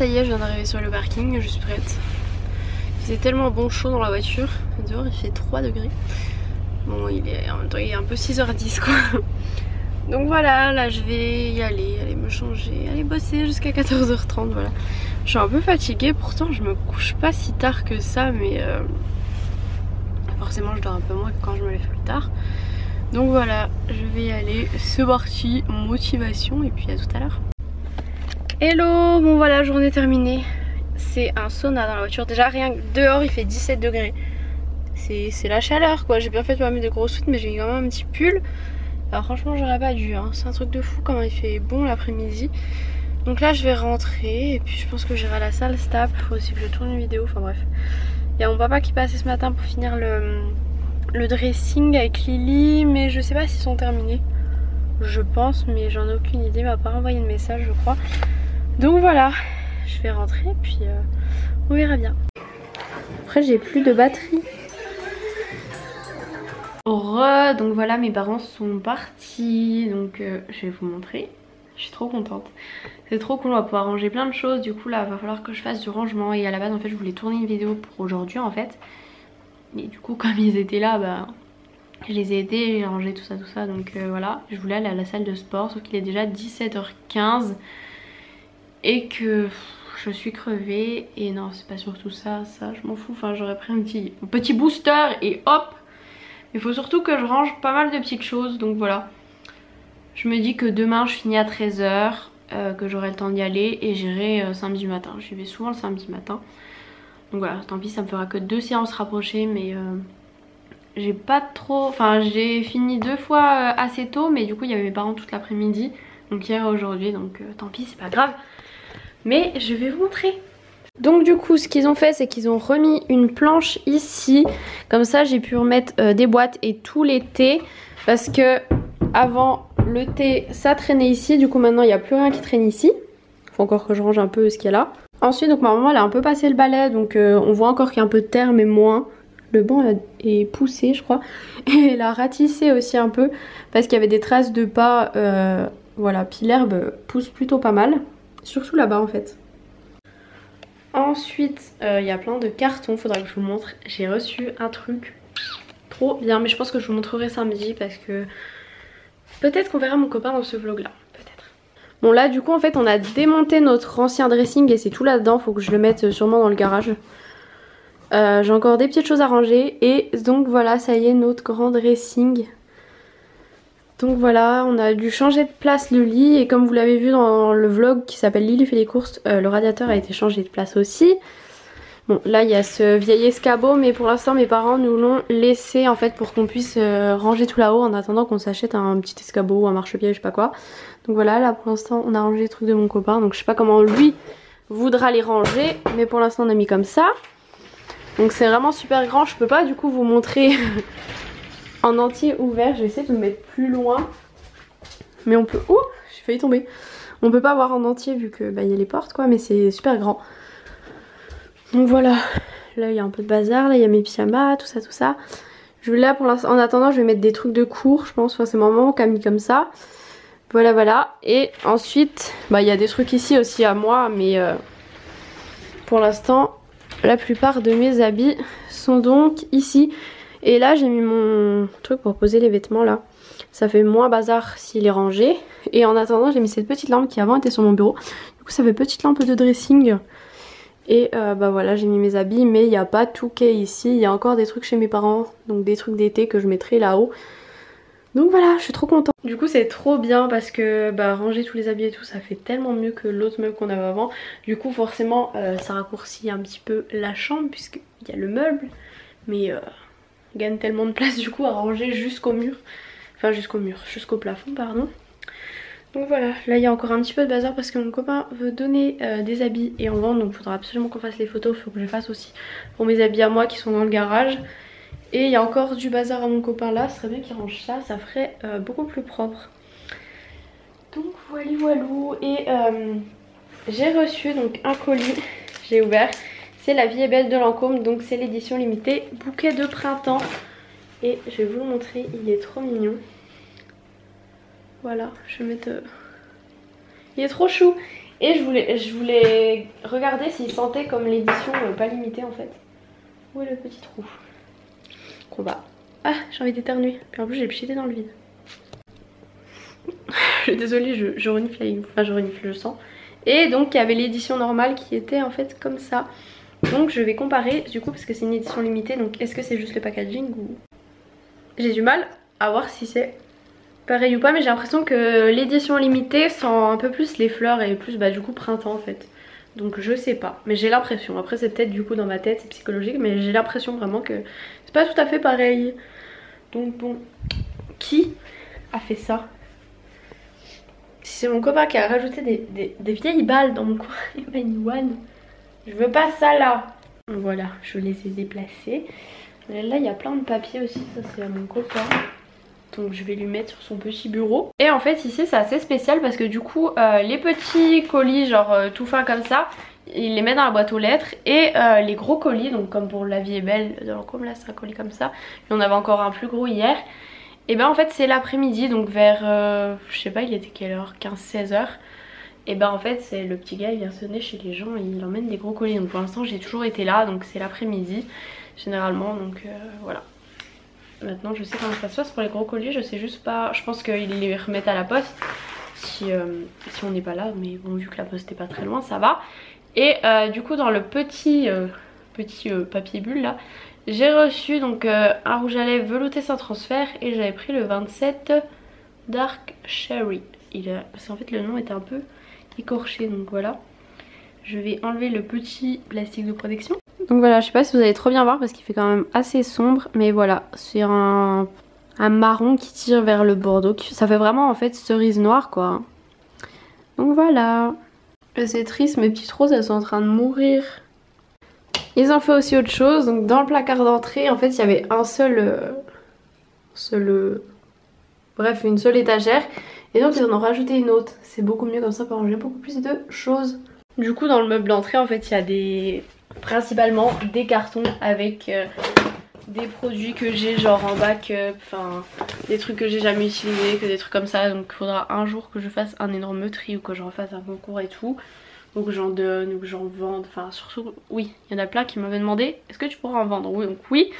ça y est, je viens d'arriver sur le parking, je suis prête. Il faisait tellement bon chaud dans la voiture. Dehors il fait 3 degrés. Bon, en même temps il est un peu 6h10 quoi. Donc voilà, là je vais y aller, aller me changer, aller bosser jusqu'à 14h30, voilà. Je suis un peu fatiguée, pourtant je me couche pas si tard que ça, mais forcément je dors un peu moins que quand je me lève plus tard. Donc voilà, je vais y aller, c'est parti, motivation, et puis à tout à l'heure. Hello, bon voilà, journée terminée. C'est un sauna dans la voiture, déjà rien que dehors il fait 17 degrés. C'est la chaleur quoi, j'ai bien fait de pas mettre de gros suites, mais j'ai mis quand même un petit pull. Alors franchement j'aurais pas dû, hein. C'est un truc de fou comment il fait bon l'après-midi. Donc là je vais rentrer et puis je pense que j'irai à la salle stap, faut aussi que je tourne une vidéo, enfin bref. Il y a mon papa qui passait ce matin pour finir le dressing avec Lily, mais je sais pas s'ils sont terminés. Je pense, mais j'en ai aucune idée, il m'a pas envoyé de message je crois. Donc voilà, je vais rentrer et puis on verra bien. Après j'ai plus de batterie. Donc voilà, mes parents sont partis, donc je vais vous montrer, je suis trop contente, c'est trop cool, on va pouvoir ranger plein de choses, du coup là va falloir que je fasse du rangement, et à la base en fait je voulais tourner une vidéo pour aujourd'hui en fait, mais du coup comme ils étaient là, bah je les ai aidés, j'ai rangé tout ça, donc voilà, je voulais aller à la salle de sport, sauf qu'il est déjà 17h15 et que je suis crevée, et non c'est pas surtout ça, je m'en fous, enfin j'aurais pris un petit booster et hop. Il faut surtout que je range pas mal de petites choses, donc voilà. Je me dis que demain je finis à 13h, que j'aurai le temps d'y aller et j'irai samedi matin. J'y vais souvent le samedi matin. Donc voilà, tant pis, ça me fera que 2 séances rapprochées, mais j'ai pas trop... Enfin, j'ai fini 2 fois assez tôt, mais du coup il y avait mes parents toute l'après-midi. Donc hier et aujourd'hui, donc tant pis, c'est pas grave. Mais je vais vous montrer. Donc du coup ce qu'ils ont fait c'est qu'ils ont remis une planche ici, comme ça j'ai pu remettre des boîtes et tous les thés, parce que avant le thé ça traînait ici, du coup maintenant il n'y a plus rien qui traîne ici, faut encore que je range un peu ce qu'il y a là. Ensuite donc ma maman elle a un peu passé le balai, donc on voit encore qu'il y a un peu de terre mais moins, le banc elle est poussé je crois, et elle a ratissé aussi un peu parce qu'il y avait des traces de pas, voilà, puis l'herbe pousse plutôt pas mal, surtout là-bas en fait. Ensuite il y a plein de cartons, faudra que je vous montre, j'ai reçu un truc trop bien, mais je pense que je vous montrerai samedi parce que peut-être qu'on verra mon copain dans ce vlog là, peut-être. Bon là du coup en fait on a démonté notre ancien dressing et c'est tout là-dedans, faut que je le mette sûrement dans le garage. J'ai encore des petites choses à ranger et donc voilà ça y est notre grand dressing. Donc voilà, on a dû changer de place le lit et comme vous l'avez vu dans le vlog qui s'appelle Lily fait les courses, le radiateur a été changé de place aussi. Bon là il y a ce vieil escabeau mais pour l'instant mes parents nous l'ont laissé en fait pour qu'on puisse ranger tout là-haut en attendant qu'on s'achète un petit escabeau ou un marchepied je sais pas quoi. Donc voilà, là pour l'instant on a rangé les trucs de mon copain, donc je sais pas comment lui voudra les ranger mais pour l'instant on a mis comme ça. Donc c'est vraiment super grand, je peux pas du coup vous montrer... en entier ouvert, je vais essayer de le mettre plus loin mais on peut... Ouh, j'ai failli tomber. On peut pas voir en entier vu que bah, y a les portes quoi, mais c'est super grand. Donc voilà, là il y a un peu de bazar, là il y a mes pyjamas, tout ça tout ça. Là pour l'instant, en attendant je vais mettre des trucs de cours je pense, enfin, c'est maman qui a mis comme ça. Voilà voilà, et ensuite bah il y a des trucs ici aussi à moi mais pour l'instant la plupart de mes habits sont donc ici. Et là j'ai mis mon truc pour poser les vêtements là, ça fait moins bazar s'il est rangé. Et en attendant j'ai mis cette petite lampe qui avant était sur mon bureau, du coup ça fait petite lampe de dressing. Et bah voilà j'ai mis mes habits mais il n'y a pas tout qui est ici, il y a encore des trucs chez mes parents, donc des trucs d'été que je mettrai là-haut. Donc voilà je suis trop contente. Du coup c'est trop bien parce que bah, ranger tous les habits et tout ça fait tellement mieux que l'autre meuble qu'on avait avant. Du coup forcément ça raccourcit un petit peu la chambre puisqu'il y a le meuble mais... gagne tellement de place du coup à ranger jusqu'au mur, enfin jusqu'au mur, jusqu'au plafond pardon. Donc voilà, là il y a encore un petit peu de bazar parce que mon copain veut donner des habits et en vendre, donc il faudra absolument qu'on fasse les photos, il faut que je les fasse aussi pour mes habits à moi qui sont dans le garage. Et il y a encore du bazar à mon copain là, ce serait bien qu'il range ça, ça ferait beaucoup plus propre. Donc voilà, voilou, et j'ai reçu donc un colis, j'ai ouvert. C'est La Vie est Belle de Lancôme, donc c'est l'édition limitée Bouquet de Printemps. Et je vais vous le montrer, il est trop mignon. Voilà, je vais mettre... Il est trop chou. Et je voulais regarder s'il sentait comme l'édition pas limitée en fait. Où est le petit trou? Combat. Ah, j'ai envie d'éternuer. Puis en plus j'ai pchité dans le vide. Je suis désolée, je renifle. Enfin je renifle, je sens. Et donc il y avait l'édition normale qui était en fait comme ça. Donc je vais comparer du coup parce que c'est une édition limitée. Donc est-ce que c'est juste le packaging ou... J'ai du mal à voir si c'est pareil ou pas, mais j'ai l'impression que l'édition limitée sent un peu plus les fleurs et plus bah du coup printemps en fait. Donc je sais pas, mais j'ai l'impression, après c'est peut-être du coup dans ma tête, c'est psychologique, mais j'ai l'impression vraiment que c'est pas tout à fait pareil. Donc bon, qui a fait ça? Si c'est mon copain qui a rajouté des vieilles balles dans mon coin, et ben Yuan, je veux pas ça là. Voilà, je les ai déplacées. Là il y a plein de papiers aussi, ça c'est à mon copain. Donc je vais lui mettre sur son petit bureau. Et en fait ici c'est assez spécial parce que du coup les petits colis genre tout fins comme ça, il les met dans la boîte aux lettres. Et les gros colis, donc comme pour La vie est belle de Lancôme, là c'est un colis comme ça. Et on avait encore un plus gros hier. Et ben en fait c'est l'après-midi, donc vers je sais pas il était quelle heure, 15-16h. Et ben en fait c'est le petit gars, il vient sonner chez les gens et il emmène des gros colis. Donc pour l'instant j'ai toujours été là, donc c'est l'après-midi généralement, donc voilà. Maintenant je sais comment ça se passe pour les gros colis, je sais juste pas, je pense qu'ils les remettent à la poste si on n'est pas là, mais bon vu que la poste n'est pas très loin ça va. Et du coup dans le petit papier bulle là, j'ai reçu donc un rouge à lèvres velouté sans transfert et j'avais pris le 27 Dark Cherry. Parce qu'en fait le nom était un peu écorché, donc voilà. Je vais enlever le petit plastique de protection. Donc voilà, je sais pas si vous allez trop bien voir parce qu'il fait quand même assez sombre. Mais voilà, c'est un marron qui tire vers le bordeaux. Ça fait vraiment en fait cerise noire quoi. Donc voilà. C'est triste, mes petites roses elles sont en train de mourir. Ils ont fait aussi autre chose. Donc dans le placard d'entrée en fait il y avait un seul... Bref, une seule étagère. Et donc ils en ont rajouté une autre. C'est beaucoup mieux comme ça pour ranger beaucoup plus de choses. Du coup dans le meuble d'entrée en fait il y a des... principalement des cartons avec des produits que j'ai genre en bac, enfin des trucs que j'ai jamais utilisés, que des trucs comme ça. Donc il faudra un jour que je fasse un énorme tri ou que j'en fasse un concours et tout, ou que j'en donne ou que j'en vende. Enfin surtout oui, il y en a plein qui m'avaient demandé est-ce que tu pourras en vendre. Oui, donc oui,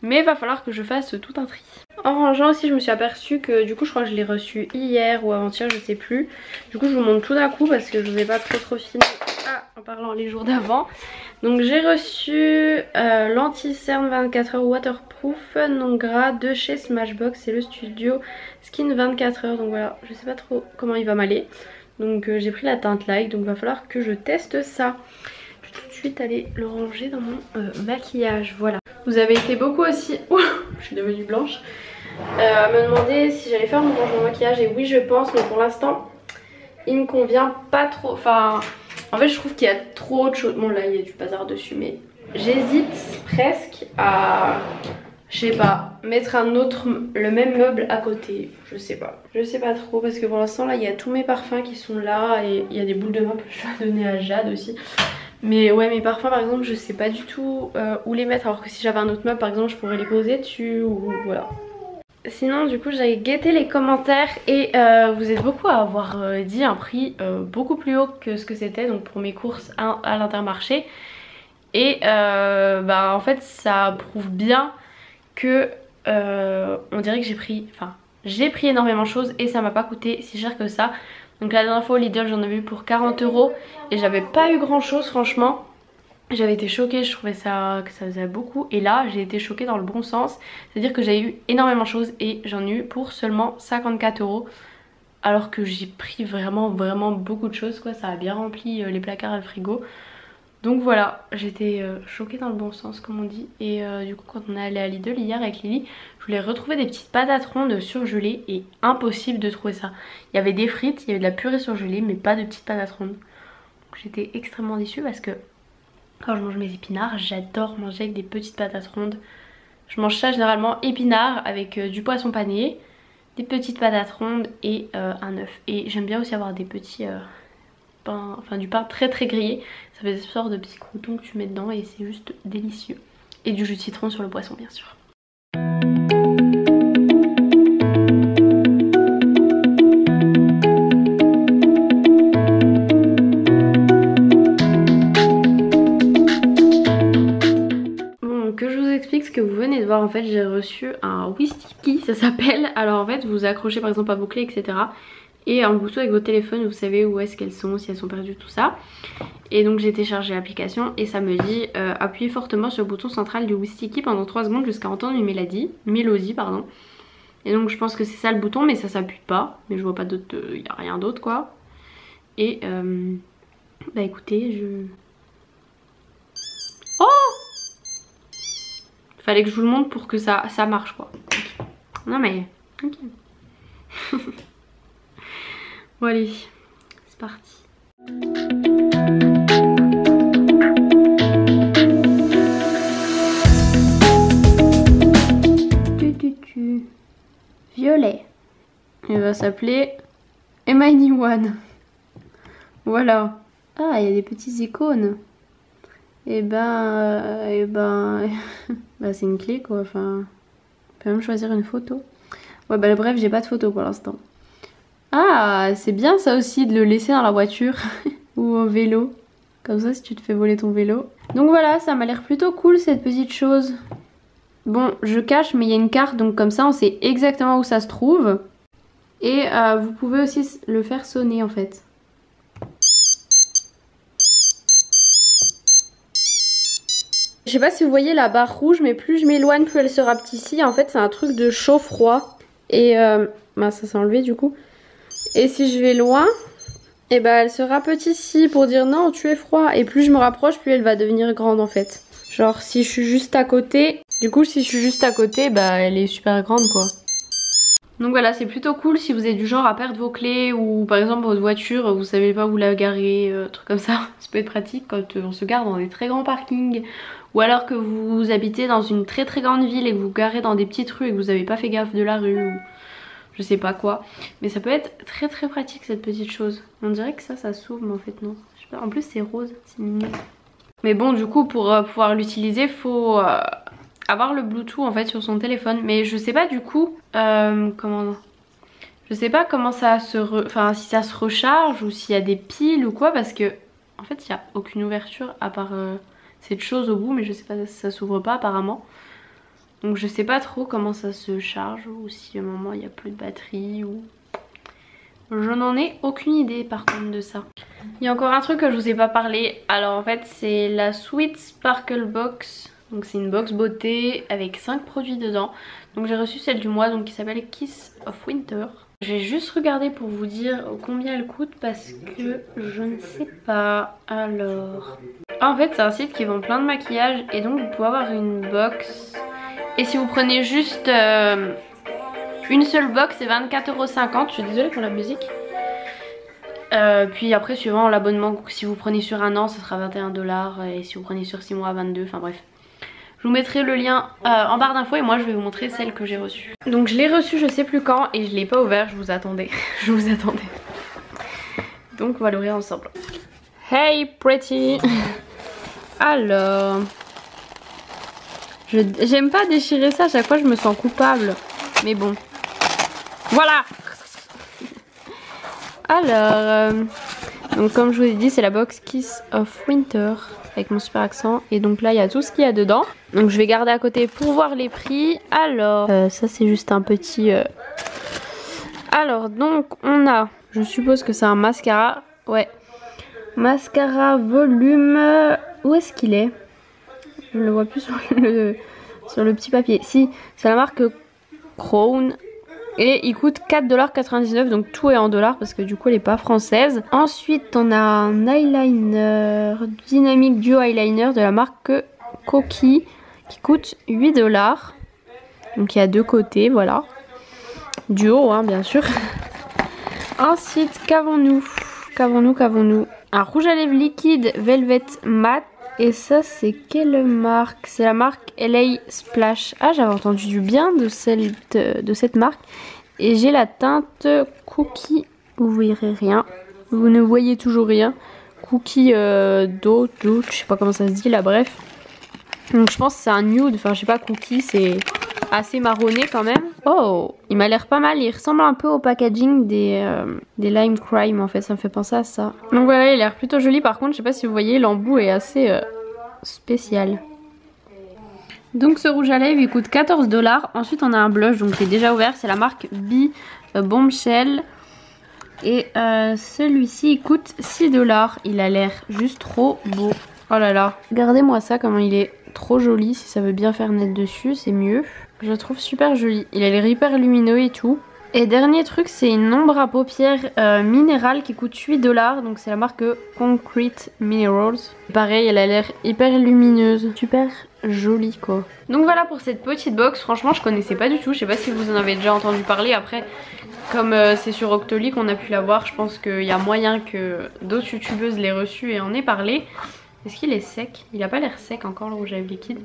mais va falloir que je fasse tout un tri. En rangeant aussi je me suis aperçue que du coup je crois que je l'ai reçu hier ou avant-hier, je sais plus. Du coup je vous montre tout d'un coup parce que je vous ai pas trop fini en parlant les jours d'avant. Donc j'ai reçu l'anti-cerne 24h waterproof non gras de chez Smashbox, c'est le studio skin 24h. Donc voilà, je sais pas trop comment il va m'aller. Donc j'ai pris la teinte light, donc va falloir que je teste ça. Je vais tout de suite aller le ranger dans mon maquillage. Voilà. Vous avez été beaucoup aussi... Ouh, je suis devenue blanche. À me demander si j'allais faire mon rangement maquillage, et oui je pense, mais pour l'instant il me convient pas trop. Enfin... en fait je trouve qu'il y a trop de choses. Bon là il y a du bazar dessus, mais j'hésite presque à, je sais pas, mettre un autre, le même meuble à côté. Je sais pas trop parce que pour l'instant là il y a tous mes parfums qui sont là. Et il y a des boules de vin que je dois donner à Jade aussi. Mais ouais, mes parfums par exemple je sais pas du tout où les mettre. Alors que si j'avais un autre meuble par exemple je pourrais les poser dessus ou voilà. Sinon du coup j'avais guetté les commentaires et vous êtes beaucoup à avoir dit un prix beaucoup plus haut que ce que c'était donc pour mes courses à l'Intermarché. Et bah en fait ça prouve bien que on dirait que j'ai pris énormément de choses et ça m'a pas coûté si cher que ça. Donc la dernière fois au Lidl j'en ai vu pour 40 € et j'avais pas eu grand chose franchement. J'avais été choquée, je trouvais ça que ça faisait beaucoup. Et là j'ai été choquée dans le bon sens, c'est-à-dire que j'ai eu énormément de choses et j'en ai eu pour seulement 54 € alors que j'ai pris vraiment beaucoup de choses quoi. Ça a bien rempli les placards et le frigo. Donc voilà, j'étais choquée dans le bon sens comme on dit. Et du coup quand on est allé à Lidl hier avec Lily, je voulais retrouver des petites patates rondes surgelées et impossible de trouver ça. Il y avait des frites, il y avait de la purée surgelée mais pas de petites patates rondes. J'étais extrêmement déçue parce que quand je mange mes épinards, j'adore manger avec des petites patates rondes. Je mange ça généralement épinards avec du poisson pané, des petites patates rondes et un œuf. Et j'aime bien aussi avoir des petits pains, enfin du pain très grillé. Ça fait des sortes de petits croutons que tu mets dedans et c'est juste délicieux. Et du jus de citron sur le poisson bien sûr. fait j'ai reçu un Wistiki, ça s'appelle. Alors en fait vous accrochez par exemple à vos clés etc. Et en Bluetooth avec votre téléphone vous savez où est-ce qu'elles sont, si elles sont perdues, tout ça. Et donc j'ai téléchargé l'application et ça me dit appuyez fortement sur le bouton central du Wistiki pendant 3 secondes jusqu'à entendre une mélodie pardon. Et donc je pense que c'est ça le bouton, mais ça s'appuie pas. Mais je vois pas d'autre, il n'y a rien d'autre quoi. Et bah écoutez Oh! Fallait que je vous le montre pour que ça marche quoi. Okay. Non mais... Ok. Bon allez, c'est parti. Violet. Il va s'appeler Am I the One. Voilà. Ah, il y a des petites icônes. Et ben c'est une clé quoi. Enfin, on peut même choisir une photo. Ouais, bah bref, j'ai pas de photo pour l'instant. Ah, c'est bien ça aussi de le laisser dans la voiture ou au vélo. Comme ça, si tu te fais voler ton vélo. Donc voilà, ça m'a l'air plutôt cool cette petite chose. Bon, je cache, mais il y a une carte, donc comme ça, on sait exactement où ça se trouve. Et vous pouvez aussi le faire sonner, en fait. Je sais pas si vous voyez la barre rouge, mais plus je m'éloigne, plus elle se rapetissit. En fait, c'est un truc de chaud-froid. Et bah, ça s'est enlevé, du coup. Et si je vais loin, et bah, elle se rapetissit pour dire non, tu es froid. Et plus je me rapproche, plus elle va devenir grande, en fait. Genre, si je suis juste à côté... Du coup si je suis juste à côté bah elle est super grande quoi. Donc voilà, c'est plutôt cool si vous êtes du genre à perdre vos clés ou par exemple votre voiture vous savez pas où la garer, truc comme ça. Ça peut être pratique quand on se gare dans des très grands parkings, ou alors que vous habitez dans une très très grande ville et que vous garez dans des petites rues et que vous avez pas fait gaffe de la rue ou je sais pas quoi. Mais ça peut être très très pratique cette petite chose. On dirait que ça s'ouvre mais en fait non. Je sais pas. En plus c'est rose, c'est mignon. Mais bon du coup pour pouvoir l'utiliser faut... avoir le Bluetooth en fait sur son téléphone, mais je sais pas du coup comment... Je sais pas comment ça se enfin si ça se recharge ou s'il y a des piles ou quoi, parce que en fait il n'y a aucune ouverture à part cette chose au bout, mais je sais pas si ça s'ouvre pas apparemment. Donc je sais pas trop comment ça se charge ou si à un moment il n'y a plus de batterie ou... Je n'en ai aucune idée par contre de ça. Il y a encore un truc que je vous ai pas parlé, alors en fait c'est la Sweet Sparkle Box. Donc c'est une box beauté avec 5 produits dedans. Donc j'ai reçu celle du mois donc qui s'appelle Kiss of Winter. Je vais juste regarder pour vous dire combien elle coûte parce que je ne sais pas. Alors... Ah, en fait c'est un site qui vend plein de maquillage et donc vous pouvez avoir une box. Et si vous prenez juste une seule box c'est 24,50 €. Je suis désolée pour la musique. Puis après suivant l'abonnement, si vous prenez sur un an ça sera 21 $ et si vous prenez sur 6 mois 22, enfin bref. Je vous mettrai le lien en barre d'infos et moi je vais vous montrer celle que j'ai reçue. Donc je l'ai reçue je sais plus quand et je l'ai pas ouvert, je vous attendais. Je vous attendais. Donc on va l'ouvrir ensemble. Hey pretty. Alors... J'aime pas déchirer ça, à chaque fois je me sens coupable. Mais bon. Voilà. Alors... Donc comme je vous ai dit c'est la box Kiss of Winter. Avec mon super accent. Et donc là il y a tout ce qu'il y a dedans. Donc je vais garder à côté pour voir les prix. Alors ça c'est juste un petit Alors donc on a, je suppose que c'est un mascara. Ouais. Mascara volume. Où est-ce qu'il est? Je le vois plus sur le petit papier. Si, c'est la marque Crown. Et il coûte 4,99 $, donc tout est en dollars parce que du coup elle est pas française. Ensuite on a un eyeliner, Dynamic Duo Eyeliner de la marque Coqui qui coûte 8 $. Donc il y a deux côtés, voilà. Duo hein, bien sûr. Ensuite qu'avons-nous? Un rouge à lèvres liquide Velvet Matte. Et ça c'est quelle marque? C'est la marque LA Splash. Ah j'avais entendu du bien de cette marque. Et j'ai la teinte Cookie. Vous verrez rien. Vous ne voyez toujours rien. Cookie d'eau, je sais pas comment ça se dit là, bref. Donc je pense que c'est un nude. Enfin je sais pas, Cookie c'est assez marronné quand même. Oh il m'a l'air pas mal. Il ressemble un peu au packaging des Lime Crime en fait. Ça me fait penser à ça. Donc voilà, il a l'air plutôt joli. Par contre je sais pas si vous voyez, l'embout est assez spécial. Donc ce rouge à lèvres il coûte 14$. Ensuite on a un blush donc qui est déjà ouvert, c'est la marque B Bombshell. Et celui-ci il coûte 6$. Il a l'air juste trop beau. Oh là là, regardez-moi ça comment il est trop joli. Si ça veut bien faire net dessus c'est mieux. Je le trouve super joli. Il a l'air hyper lumineux et tout. Et dernier truc c'est une ombre à paupières minérale qui coûte 8$. Donc c'est la marque Concrete Minerals. Pareil elle a l'air hyper lumineuse. Super joli quoi. Donc voilà pour cette petite box. Franchement je connaissais pas du tout. Je sais pas si vous en avez déjà entendu parler. Après comme c'est sur Octoly qu'on a pu la voir, je pense qu'il y a moyen que d'autres youtubeuses l'aient reçue et en aient parlé. Est-ce qu'il est sec? Il a pas l'air sec encore le rouge à lèvres liquide.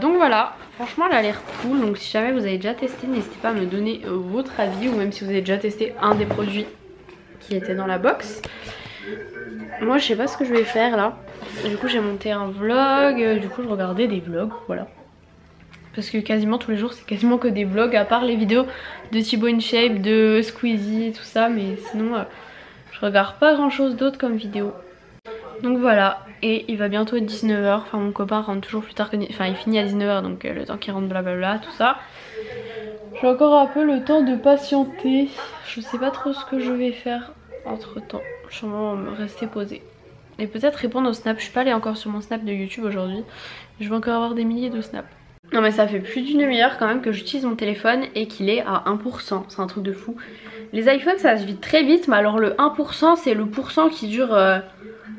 Donc voilà, franchement elle a l'air cool. Donc si jamais vous avez déjà testé, n'hésitez pas à me donner votre avis, ou même si vous avez déjà testé un des produits qui était dans la box. Moi je sais pas ce que je vais faire là. Du coup j'ai monté un vlog, du coup je regardais des vlogs, voilà. Parce que quasiment tous les jours c'est quasiment que des vlogs, à part les vidéos de Thibault in Shape, de Squeezie, tout ça. Mais sinon je regarde pas grand chose d'autre comme vidéo. Donc voilà, et il va bientôt être 19h, enfin mon copain rentre toujours plus tard que... Enfin il finit à 19h donc le temps qu'il rentre blablabla tout ça. J'ai encore un peu le temps de patienter, je sais pas trop ce que je vais faire entre temps. Je vais me rester posée. Et peut-être répondre au snap, je suis pas allée encore sur mon snap de YouTube aujourd'hui. Je vais encore avoir des milliers de snaps. Non mais ça fait plus d'une demi-heure quand même que j'utilise mon téléphone et qu'il est à 1%, c'est un truc de fou. Les iPhones ça se vide très vite, mais alors le 1% c'est le pourcent qui dure...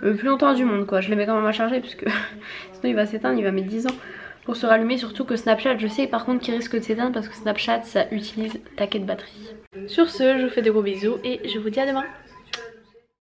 le plus longtemps du monde quoi. Je le mets quand même à charger parce que sinon il va s'éteindre, il va mettre 10 ans pour se rallumer. Surtout que Snapchat, je sais par contre qu'il risque de s'éteindre parce que Snapchat ça utilise taquet de batterie. Sur ce, je vous fais des gros bisous et je vous dis à demain.